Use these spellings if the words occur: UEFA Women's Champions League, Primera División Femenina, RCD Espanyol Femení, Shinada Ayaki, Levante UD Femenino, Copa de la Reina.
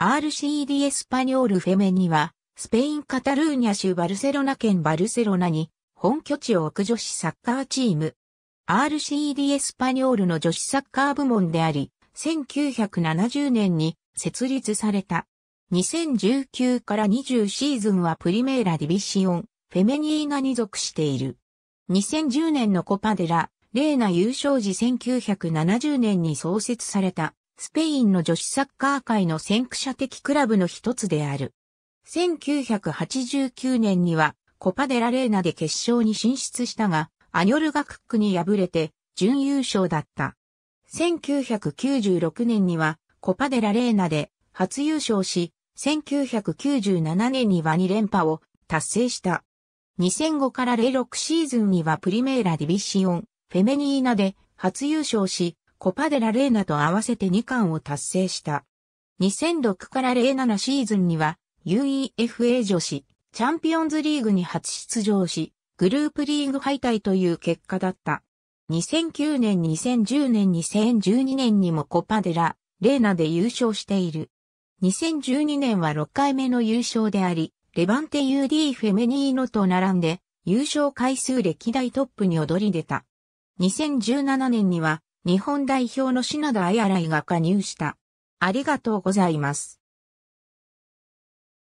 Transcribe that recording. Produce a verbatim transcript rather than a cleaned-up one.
アールシーディー Espanyol Femeníは、スペイン・カタルーニャ州バルセロナ県バルセロナに本拠地を置く女子サッカーチーム。アールシーディー Espanyolの女子サッカー部門であり、せんきゅうひゃくななじゅうねんに設立された。にせんじゅうきゅうからにじゅうシーズンはプリメーラ・ディビシオン・フェメニーナに属している。にせんじゅうねんのコパ・デラ・レーナ優勝時せんきゅうひゃくななじゅうねんに創設された。スペインの女子サッカー界の先駆者的クラブの一つである。せんきゅうひゃくはちじゅうきゅうねんにはコパ・デラ・レーナで決勝に進出したが、アニョルガクックに敗れて準優勝だった。せんきゅうひゃくきゅうじゅうろくねんにはコパ・デラ・レーナで初優勝し、せんきゅうひゃくきゅうじゅうななねんにはにれんぱを達成した。にせんごからゼロろくシーズンにはプリメーラ・ディビシオン・フェメニーナで初優勝し、コパ・デラ・レーナと合わせてにかんを達成した。にせんろくからゼロななシーズンには ユーイーエフエー 女子チャンピオンズリーグに初出場し、グループリーグ敗退という結果だった。にせんきゅうねん、にせんじゅうねん、にせんじゅうにねんにもコパ・デラ・レーナで優勝している。にせんじゅうにねんはろっかいめの優勝であり、レバンテ ユーディー フェメニーノと並んで優勝回数歴代トップに躍り出た。にせんじゅうななねんには、日本代表の品田彩来が加入した。ありがとうございます。